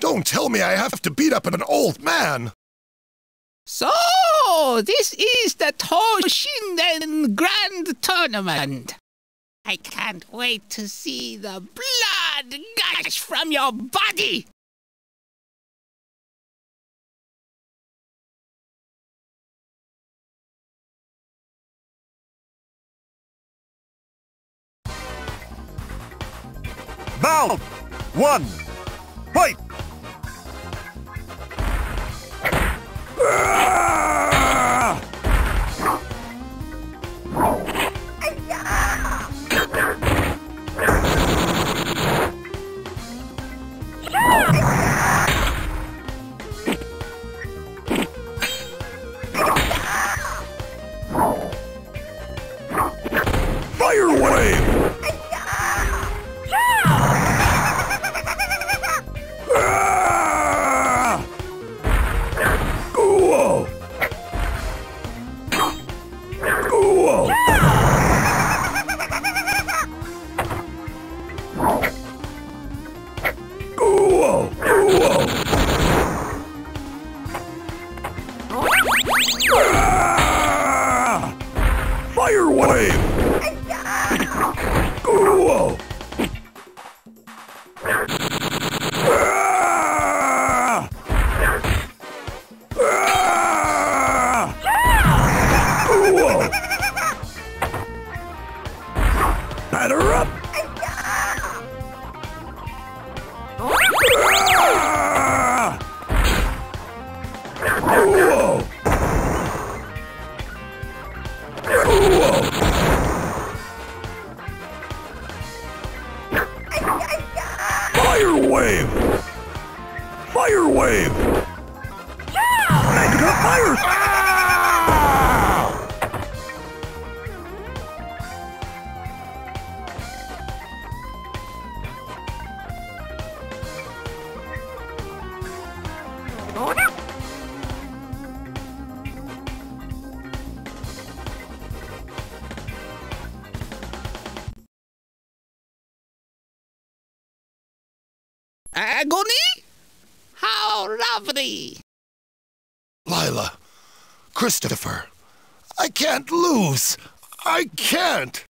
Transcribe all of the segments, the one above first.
Don't tell me I have to beat up an old man! So, this is the Toshinden Grand Tournament. I can't wait to see the blood gush from your body! Bound! One! Fight! Agony? How lovely! Lila, Christopher, I can't lose! I can't!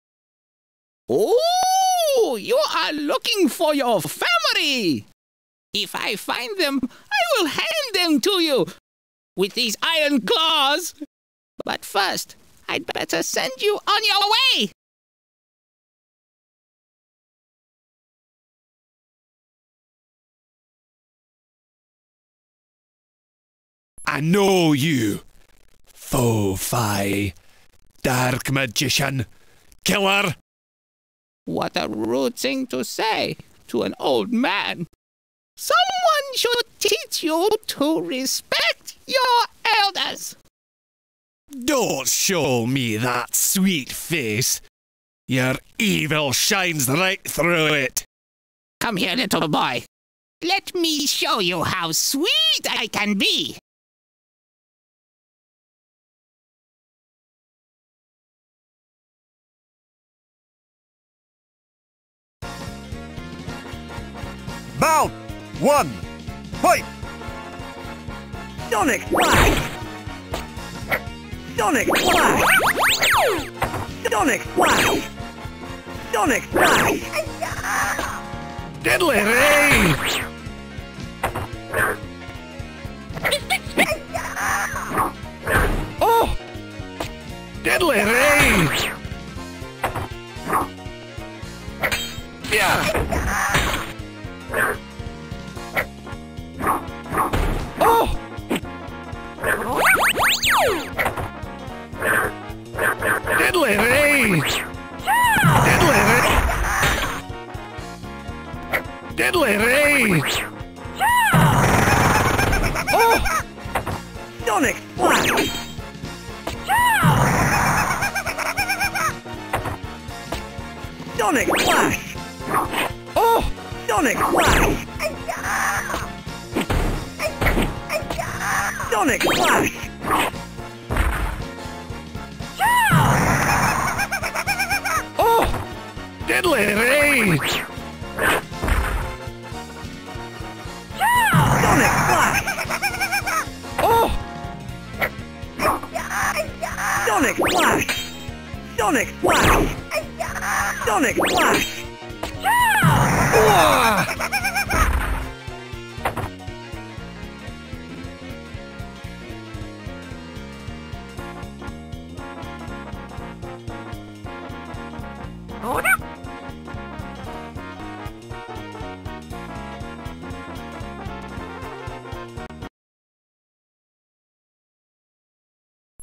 Oh, you are looking for your family! If I find them, I will hand them to you with these iron claws! But first, I'd better send you on your way! I know you, Fo Fai, dark magician, killer. What a rude thing to say to an old man. Someone should teach you to respect your elders. Don't show me that sweet face. Your evil shines right through it. Come here, little boy. Let me show you how sweet I can be. Out! One! Fight! Sonic Black! Sonic Black! Sonic, why? Sonic, why? Diddly, hey! Oh! Diddly, hey! Yeah! Oh! Diddly, hey! Diddly, hey! Diddly, hey! Sonic, why? Sonic, why? Oh! Sonic, why? Sonic, why? Oh! Diddly, hey! Sonic, why? Sonic Flash! Sonic Flash! Sonic Flash!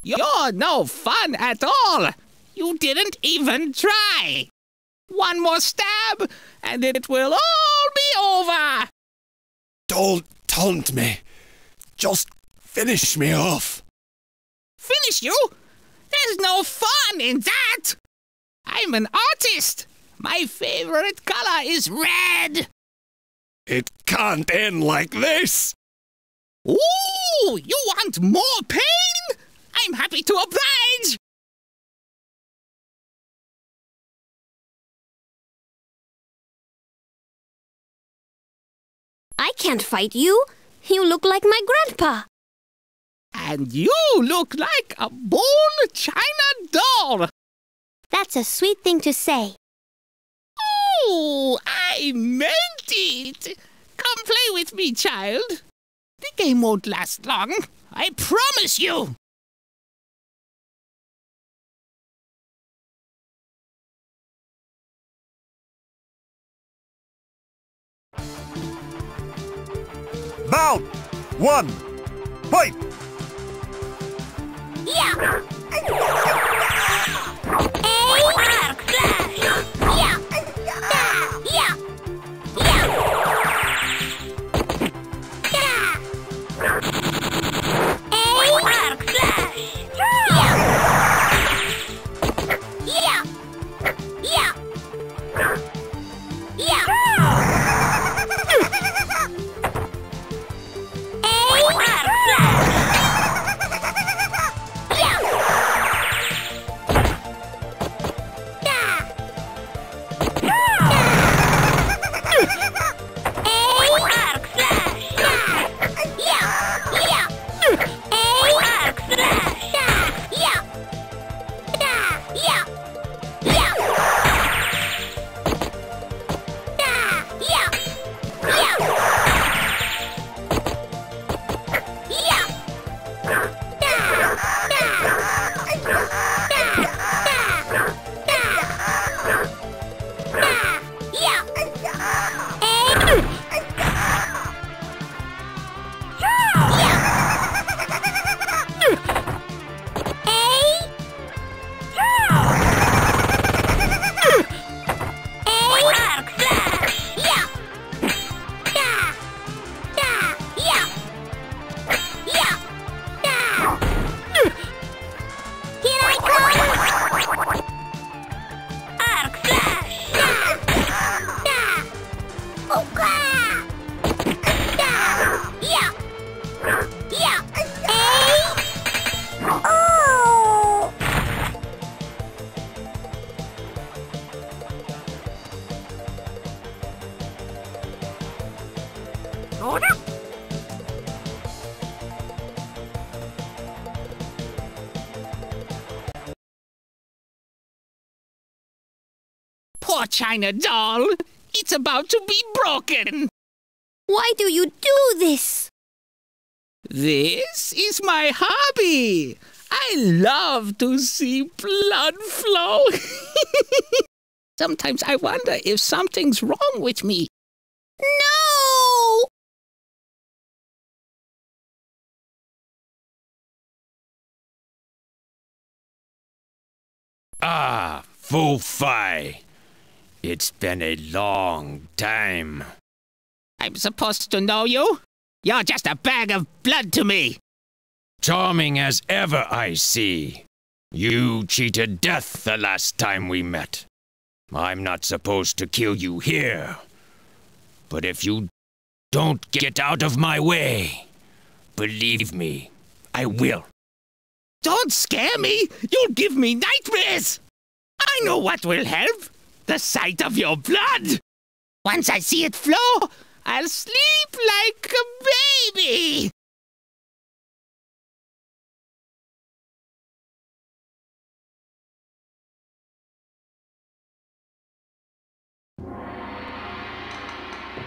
You're no fun at all! You didn't even try! One more stab, and it will all be over! Don't taunt me. Just finish me off. Finish you? There's no fun in that! I'm an artist! My favorite color is red! It can't end like this! Ooh! You want more pain? I'm happy to oblige! I can't fight you. You look like my grandpa. And you look like a born China doll. That's a sweet thing to say. Oh, I meant it. Come play with me, child. The game won't last long. I promise you. Bout! One! Fight! Yeah! Yeah! Yeah! Poor China doll. It's about to be broken. Why do you do this? This is my hobby. I love to see blood flow. Sometimes I wonder if something's wrong with me. No! Ah, Fo Fai. It's been a long time. I'm supposed to know you? You're just a bag of blood to me. Charming as ever, I see. You cheated death the last time we met. I'm not supposed to kill you here. But if you don't get out of my way, believe me, I will. Don't scare me! You'll give me nightmares! I know what will help! The sight of your blood! Once I see it flow, I'll sleep like a baby!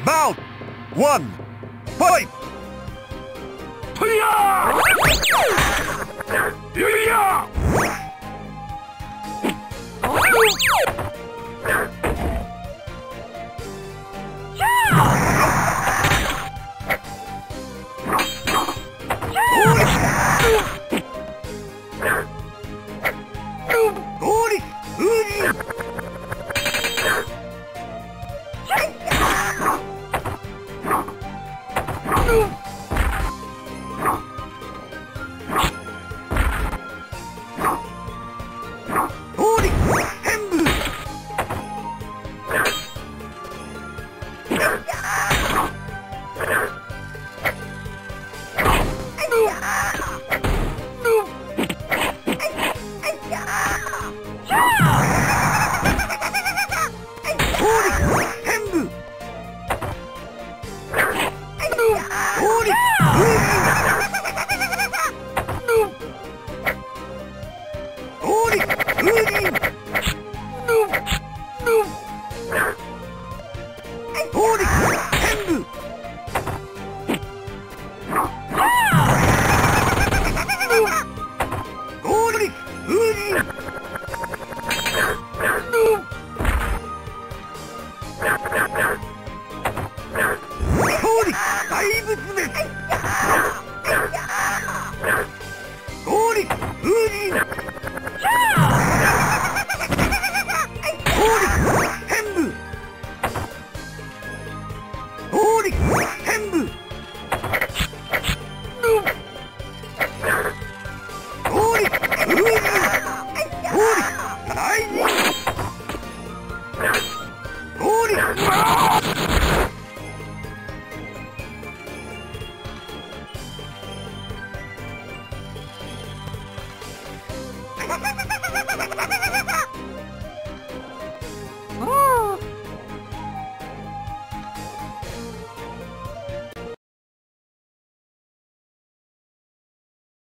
Mount 1 point!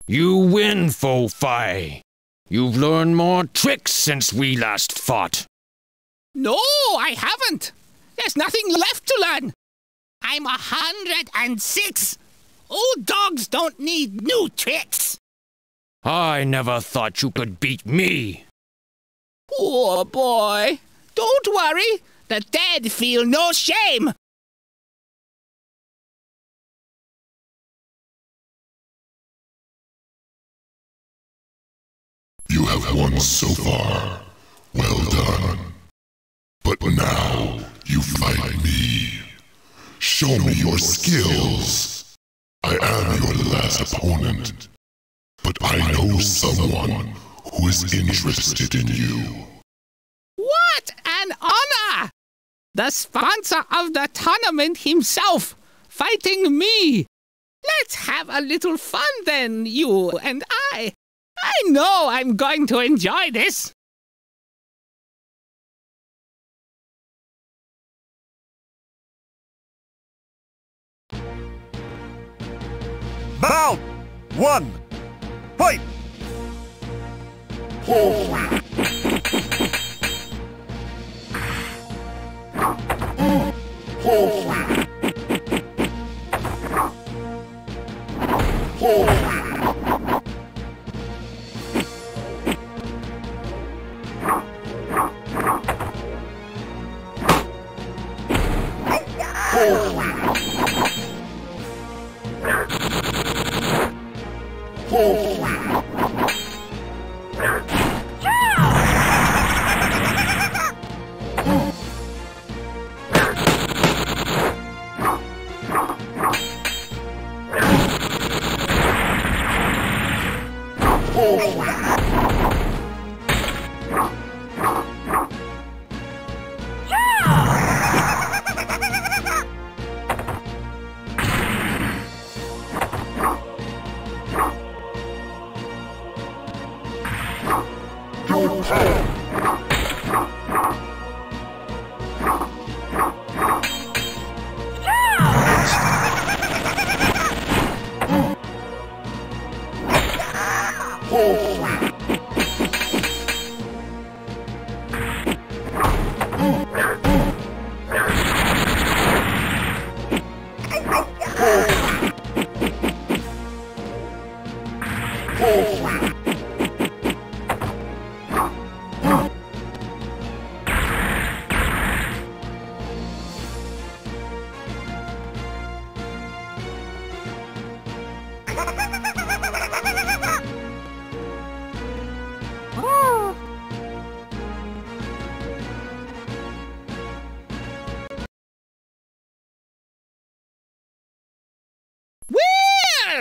You win, Fo Fai. You've learned more tricks since we last fought. No, I haven't. There's nothing left to learn. I'm 106. Old dogs don't need new tricks. I never thought you could beat me. Poor boy. Don't worry. The dead feel no shame. You have won so far. Well done. But now you fight me. Show me your skills. I am your last opponent. But I know someone who is interested in you. What an honor! The sponsor of the tournament himself, fighting me. Let's have a little fun then, you and I. I know I'm going to enjoy this. Mount 1 point! Oh.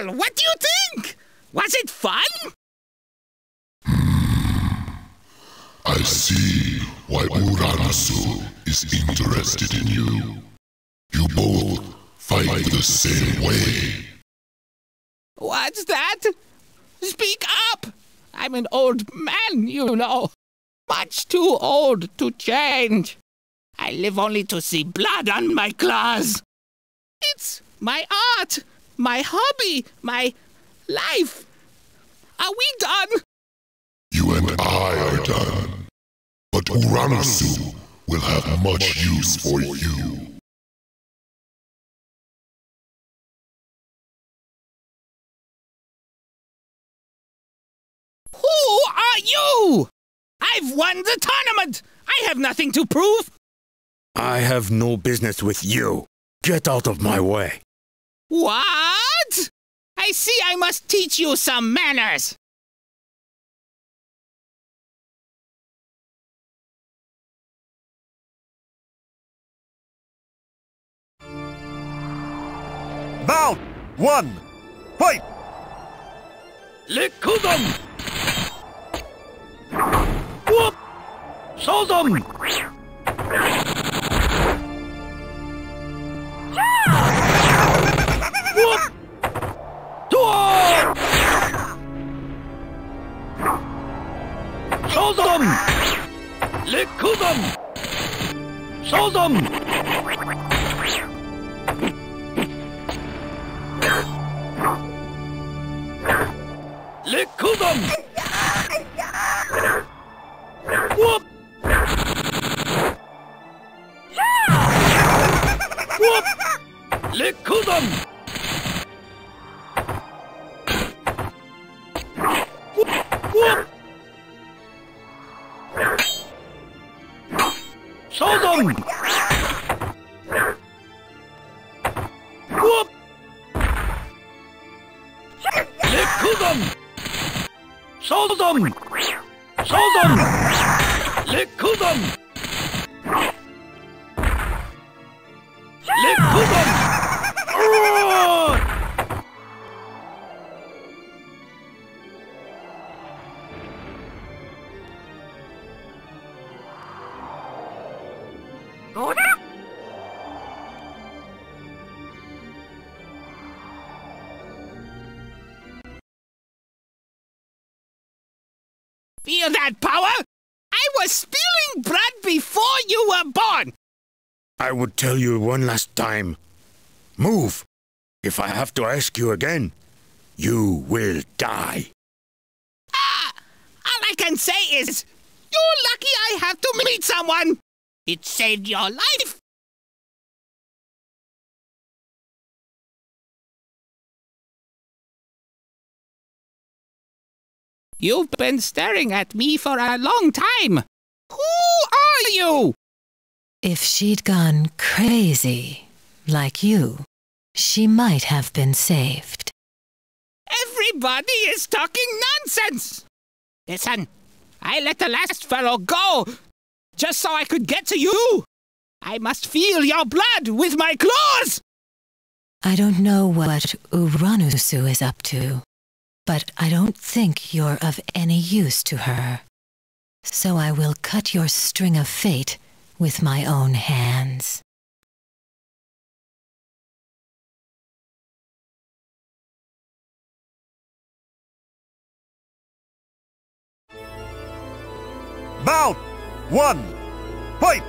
What do you think? Was it fun? I see why Uranasu is interested in you. You both fight the same way. What's that? Speak up! I'm an old man, you know. Much too old to change. I live only to see blood on my claws. It's my art. My hobby, my life. Are we done? You and I are done. But Uranasu will have much use for you. Who are you? I've won the tournament. I have nothing to prove. I have no business with you. Get out of my way. What? I see I must teach you some manners. Round one, fight! Lekudo! Whoop! Sodom! Show them! Lekudo! Show them! Lekudo! Whoop! Whoop! Lekudo! Whoop! Lekudo! Lekudo! Lekudo! Lekudo! Lekudo! Feel that power? I was spilling blood before you were born! I would tell you one last time. Move! If I have to ask you again, you will die. Ah! All I can say is, you're lucky I have to meet someone! It saved your life! You've been staring at me for a long time. Who are you? If she'd gone crazy, like you, she might have been saved. Everybody is talking nonsense! Listen, I let the last fellow go, just so I could get to you. I must feel your blood with my claws! I don't know what Uranasu is up to, but I don't think you're of any use to her. So I will cut your string of fate with my own hands. Mount! 1, fight!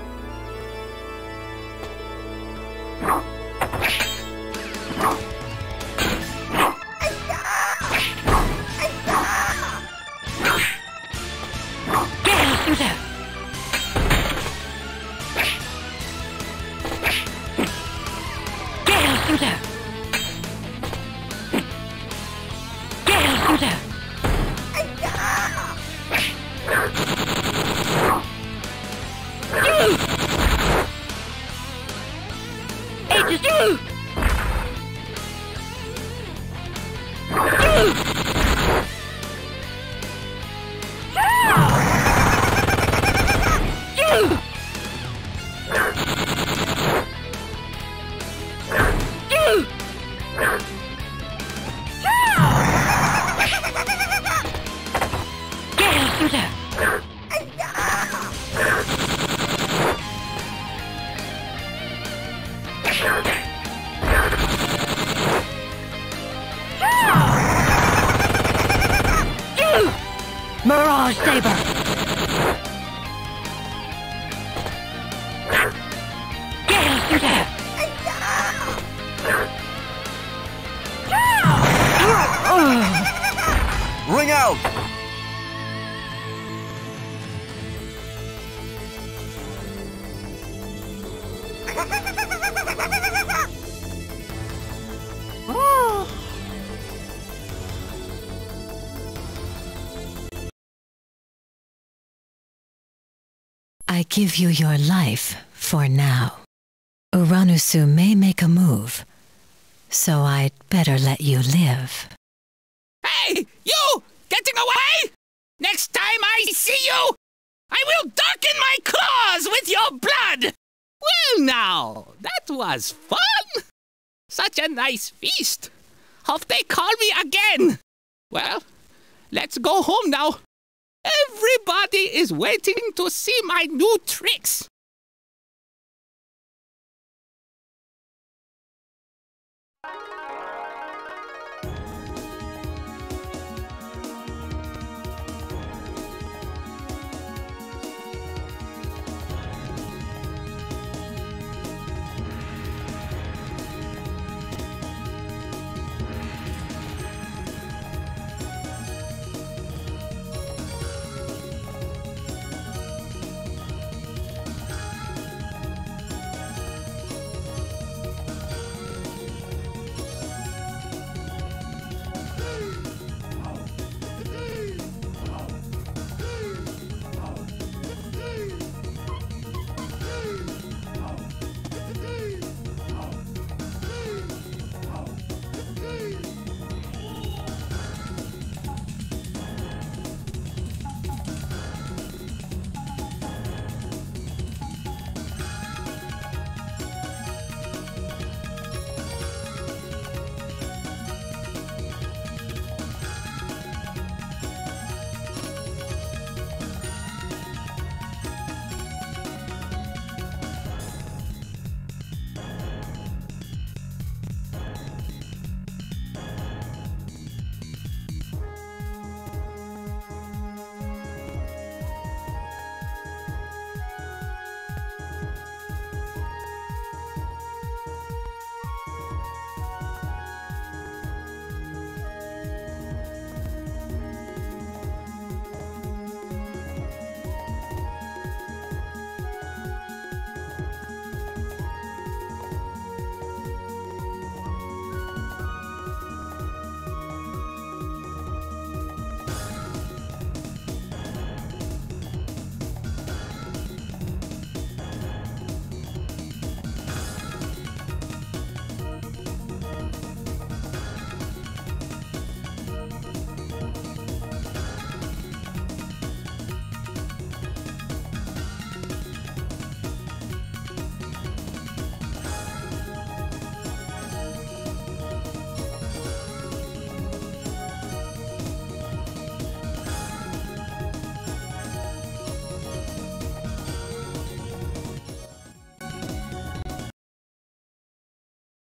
I give you your life for now. Uranasu may make a move, so I'd better let you live. Hey, you! Getting away? Next time I see you, I will darken my claws with your blood! Well now, that was fun! Such a nice feast! Hope they call me again! Well, let's go home now. Everybody is waiting to see my new tricks.